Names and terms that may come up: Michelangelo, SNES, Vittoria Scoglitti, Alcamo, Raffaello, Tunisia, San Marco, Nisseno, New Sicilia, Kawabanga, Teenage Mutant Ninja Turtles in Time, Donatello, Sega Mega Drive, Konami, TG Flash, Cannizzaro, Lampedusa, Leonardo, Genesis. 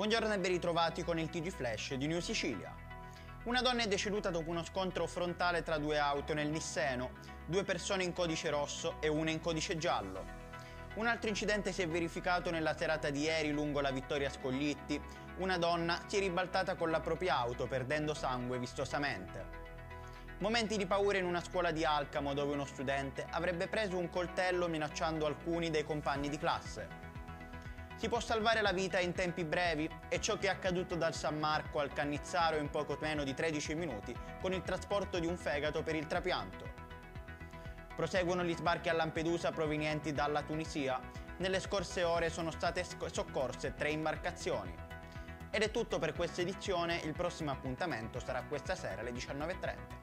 Buongiorno e ben ritrovati con il TG Flash di New Sicilia. Una donna è deceduta dopo uno scontro frontale tra due auto nel Nisseno, due persone in codice rosso e una in codice giallo. Un altro incidente si è verificato nella serata di ieri lungo la Vittoria Scoglitti. Una donna si è ribaltata con la propria auto perdendo sangue vistosamente. Momenti di paura in una scuola di Alcamo dove uno studente avrebbe preso un coltello minacciando alcuni dei compagni di classe. Si può salvare la vita in tempi brevi e ciò che è accaduto dal San Marco al Cannizzaro in poco meno di 13 minuti con il trasporto di un fegato per il trapianto. Proseguono gli sbarchi a Lampedusa provenienti dalla Tunisia. Nelle scorse ore sono state soccorse 3 imbarcazioni. Ed è tutto per questa edizione, il prossimo appuntamento sarà questa sera alle 19:30.